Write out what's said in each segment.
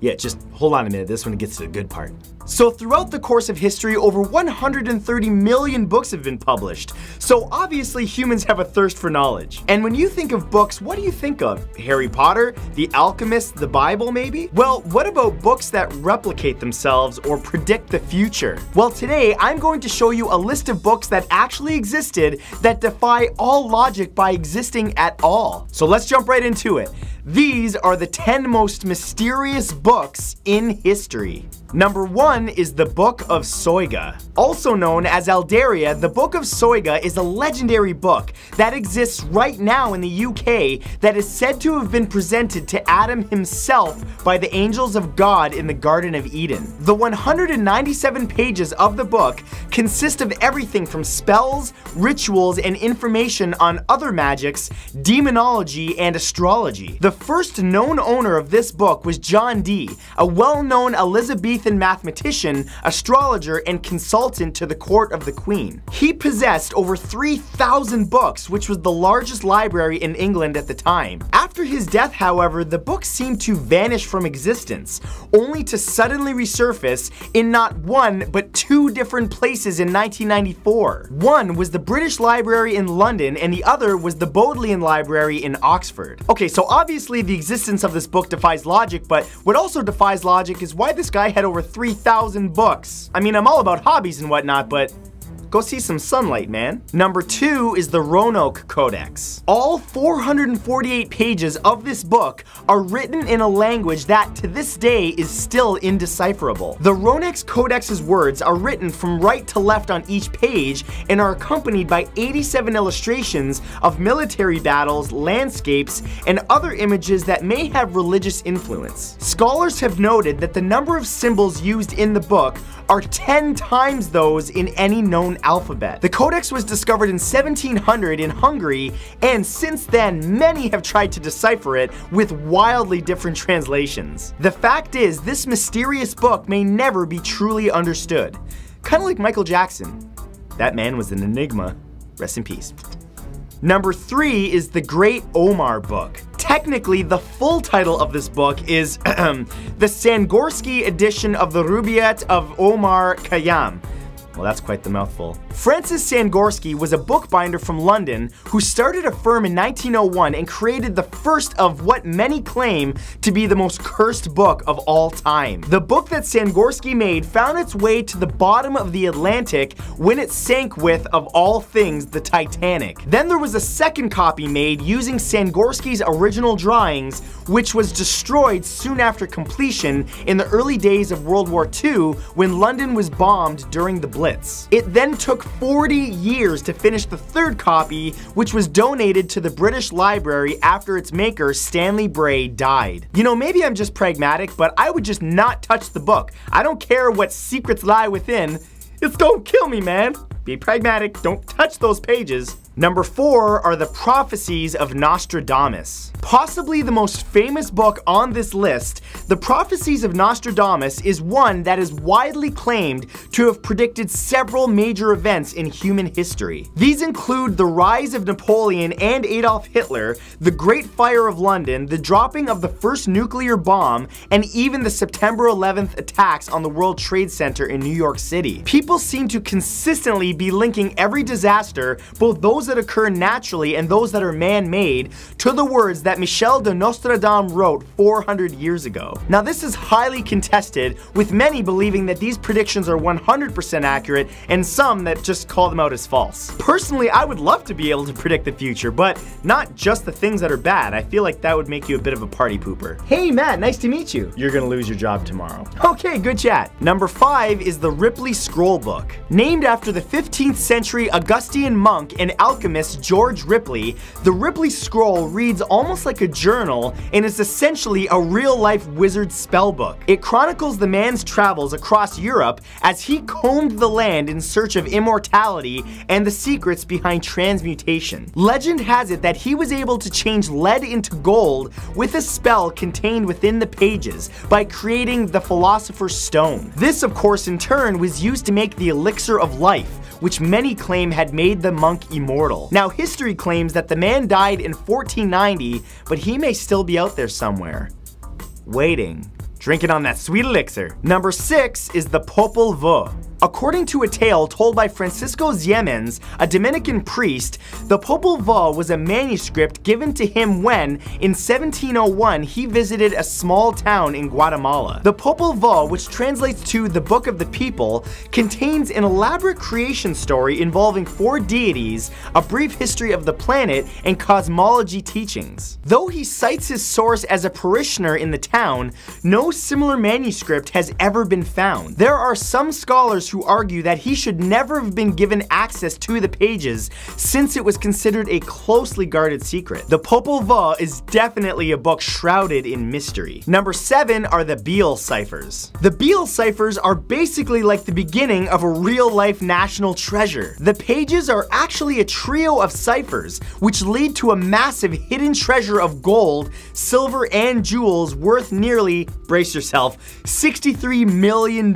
Yeah, just hold on a minute, this one gets to the good part. So throughout the course of history, over 130 million books have been published. So obviously humans have a thirst for knowledge. And when you think of books, what do you think of? Harry Potter, The Alchemist, the Bible maybe? Well, what about books that replicate themselves or predict the future? Well, today I'm going to show you a list of books that actually existed that defy all logic by existing at all. So let's jump right into it. These are the 10 most mysterious books in history. Number 1 is the Book of Soyga. Also known as Eldaria, the Book of Soyga is a legendary book that exists right now in the UK that is said to have been presented to Adam himself by the angels of God in the Garden of Eden. The 197 pages of the book consist of everything from spells, rituals, and information on other magics, demonology, and astrology. The first known owner of this book was John Dee, a well-known Elizabethan mathematician, astrologer, and consultant to the court of the Queen. He possessed over 3,000 books, which was the largest library in England at the time. After his death, however, the book seemed to vanish from existence, only to suddenly resurface in not one, but two different places in 1994. One was the British Library in London, and the other was the Bodleian Library in Oxford. Okay, so obviously the existence of this book defies logic, but what also defies logic is why this guy had over 3,000 books. I mean, I'm all about hobbies and whatnot, but go see some sunlight, man. Number 2 is the Roanoke Codex. All 448 pages of this book are written in a language that, to this day, is still indecipherable. The Roanoke Codex's words are written from right to left on each page and are accompanied by 87 illustrations of military battles, landscapes, and other images that may have religious influence. Scholars have noted that the number of symbols used in the book are 10 times those in any known alphabet. The codex was discovered in 1700 in Hungary, and since then many have tried to decipher it with wildly different translations. The fact is, this mysterious book may never be truly understood. Kind of like Michael Jackson. That man was an enigma. Rest in peace. Number 3 is the Great Omar Book. Technically, the full title of this book is the Sangorsky edition of the Rubaiyat of Omar Khayyam. Well, that's quite the mouthful. Francis Sangorsky was a bookbinder from London who started a firm in 1901 and created the first of what many claim to be the most cursed book of all time. The book that Sangorsky made found its way to the bottom of the Atlantic when it sank with, of all things, the Titanic. Then there was a second copy made using Sangorsky's original drawings, which was destroyed soon after completion in the early days of World War II when London was bombed during the Blitz. It then took 40 years to finish the third copy, which was donated to the British Library after its maker, Stanley Bray, died. You know, maybe I'm just pragmatic, but I would just not touch the book. I don't care what secrets lie within. It's don't kill me, man. Be pragmatic, don't touch those pages. Number 4 are the Prophecies of Nostradamus. Possibly the most famous book on this list, the Prophecies of Nostradamus is one that is widely claimed to have predicted several major events in human history. These include the rise of Napoleon and Adolf Hitler, the Great Fire of London, the dropping of the first nuclear bomb, and even the September 11th attacks on the World Trade Center in New York City. People seem to consistently be linking every disaster, both those that occur naturally and those that are man-made, to the words that Michel de Nostradamus wrote 400 years ago. Now this is highly contested, with many believing that these predictions are 100% accurate and some that just call them out as false. Personally, I would love to be able to predict the future, but not just the things that are bad. I feel like that would make you a bit of a party pooper. Hey Matt, nice to meet you. You're gonna lose your job tomorrow. Okay, good chat. Number 5 is the Ripley Scroll Book. Named after the 15th century Augustinian monk and alchemist George Ripley, the Ripley Scroll reads almost like a journal and is essentially a real-life wizard spellbook. It chronicles the man's travels across Europe as he combed the land in search of immortality and the secrets behind transmutation. Legend has it that he was able to change lead into gold with a spell contained within the pages by creating the Philosopher's Stone. This, of course, in turn was used to make the elixir of life, which many claim had made the monk immortal. Now, history claims that the man died in 1490, but he may still be out there somewhere, waiting Drinking on that sweet elixir. Number 6 is the Popol Vuh. According to a tale told by Francisco Ximénez, a Dominican priest, the Popol Vuh was a manuscript given to him when, in 1701, he visited a small town in Guatemala. The Popol Vuh, which translates to the Book of the People, contains an elaborate creation story involving 4 deities, a brief history of the planet, and cosmology teachings. Though he cites his source as a parishioner in the town, no similar manuscript has ever been found. There are some scholars who argue that he should never have been given access to the pages since it was considered a closely guarded secret. The Popol Vuh is definitely a book shrouded in mystery. Number 7 are the Beale ciphers. The Beale ciphers are basically like the beginning of a real-life national treasure. The pages are actually a trio of ciphers, which lead to a massive hidden treasure of gold, silver, and jewels worth nearly, brace yourself, $63 million.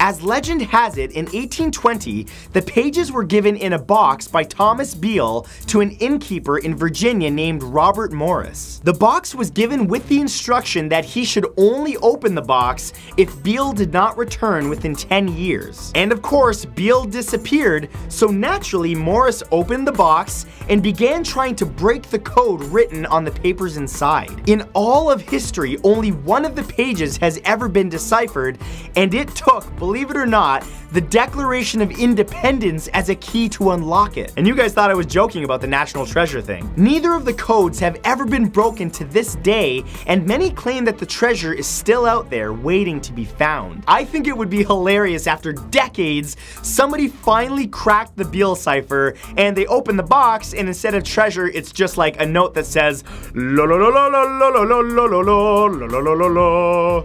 As legend has it, in 1820, the pages were given in a box by Thomas Beale to an innkeeper in Virginia named Robert Morris. The box was given with the instruction that he should only open the box if Beale did not return within 10 years. And of course, Beale disappeared, so naturally Morris opened the box and began trying to break the code written on the papers inside. In all of history, only one of the pages has ever been deciphered, and it took, believe it or not, the Declaration of Independence as a key to unlock it. And you guys thought I was joking about the national treasure thing. Neither of the codes have ever been broken to this day, and many claim that the treasure is still out there waiting to be found. I think it would be hilarious after decades, somebody finally cracked the Beale cipher, and they open the box, and instead of treasure, it's just like a note that says, lo lo lo lo lo lo lo lo lo lo lo lo lo lo.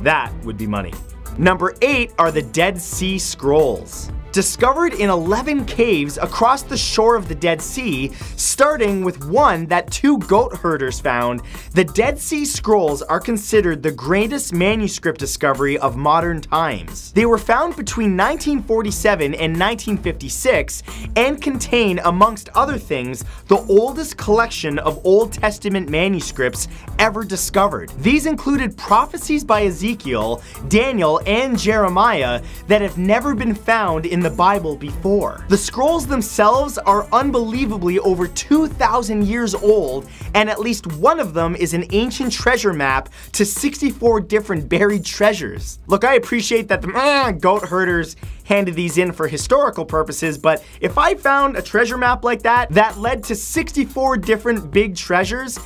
That would be money. Number 8 are the Dead Sea Scrolls. Discovered in 11 caves across the shore of the Dead Sea, starting with one that 2 goat herders found, the Dead Sea Scrolls are considered the greatest manuscript discovery of modern times. They were found between 1947 and 1956 and contain, amongst other things, the oldest collection of Old Testament manuscripts ever discovered. These included prophecies by Ezekiel, Daniel, and Jeremiah that have never been found in the Bible before. The scrolls themselves are unbelievably over 2,000 years old, and at least one of them is an ancient treasure map to 64 different buried treasures. Look, I appreciate that the goat herders handed these in for historical purposes, but if I found a treasure map like that, that led to 64 different big treasures,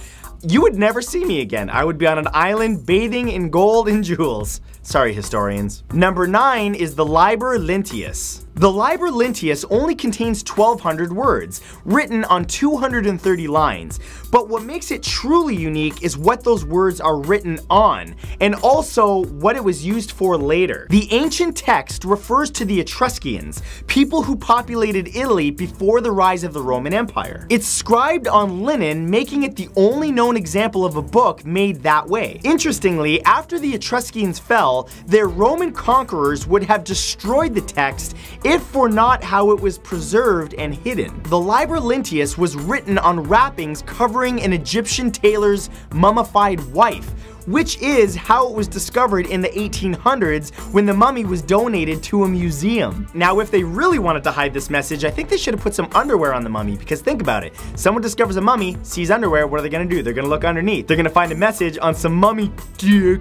you would never see me again. I would be on an island bathing in gold and jewels. Sorry, historians. Number 9 is the Liber Linteus. The Liber Linteus only contains 1,200 words, written on 230 lines, but what makes it truly unique is what those words are written on, and also what it was used for later. The ancient text refers to the Etruscans, people who populated Italy before the rise of the Roman Empire. It's scribed on linen, making it the only known example of a book made that way. Interestingly, after the Etruscans fell, their Roman conquerors would have destroyed the text if for not how it was preserved and hidden. The Liber Linteus was written on wrappings covering an Egyptian tailor's mummified wife, which is how it was discovered in the 1800s when the mummy was donated to a museum. Now, if they really wanted to hide this message, I think they should have put some underwear on the mummy, because think about it. Someone discovers a mummy, sees underwear, what are they gonna do? They're gonna look underneath. They're gonna find a message on some mummy dick.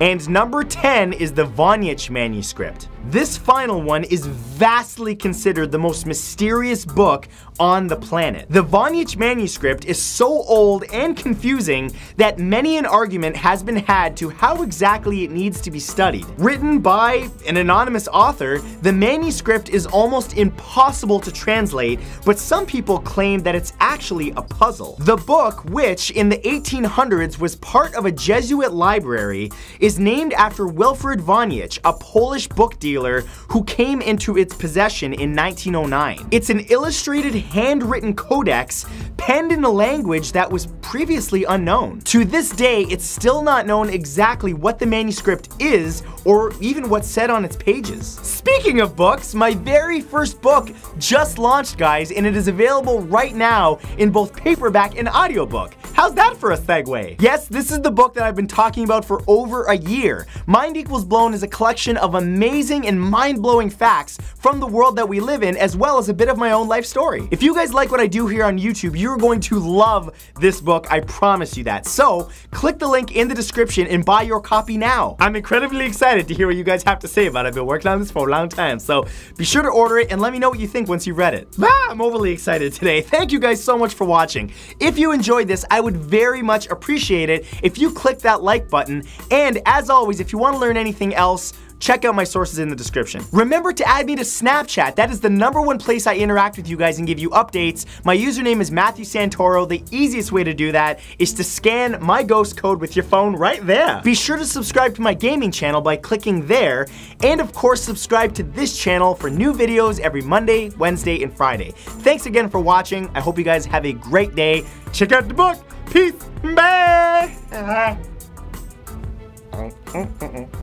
And number 10 is the Voynich Manuscript. This final one is vastly considered the most mysterious book on the planet. The Voynich Manuscript is so old and confusing that many an argument has been had to how exactly it needs to be studied. Written by an anonymous author, the manuscript is almost impossible to translate, but some people claim that it's actually a puzzle. The book, which in the 1800s was part of a Jesuit library, is named after Wilfrid Voynich, a Polish book dealer who came into its possession in 1909. It's an illustrated handwritten codex penned in a language that was previously unknown. To this day, it's still not known exactly what the manuscript is or even what's said on its pages. Speaking of books, my very first book just launched, guys, and it is available right now in both paperback and audiobook. How's that for a segue? Yes, this is the book that I've been talking about for over a year. Mind Equals Blown is a collection of amazing and mind-blowing facts from the world that we live in, as well as a bit of my own life story. If you guys like what I do here on YouTube, you're going to love this book, I promise you that. So, click the link in the description and buy your copy now. I'm incredibly excited to hear what you guys have to say about it. I've been working on this for a long time, so be sure to order it and let me know what you think once you read it. I'm overly excited today. Thank you guys so much for watching. If you enjoyed this, I would very much appreciate it if you click that like button. And as always, if you want to learn anything else, check out my sources in the description. Remember to add me to Snapchat. That is the #1 place I interact with you guys and give you updates. My username is Matthew Santoro. The easiest way to do that is to scan my ghost code with your phone right there. Be sure to subscribe to my gaming channel by clicking there. And of course, subscribe to this channel for new videos every Monday, Wednesday, and Friday. Thanks again for watching. I hope you guys have a great day. Check out the book. Peace. Bye.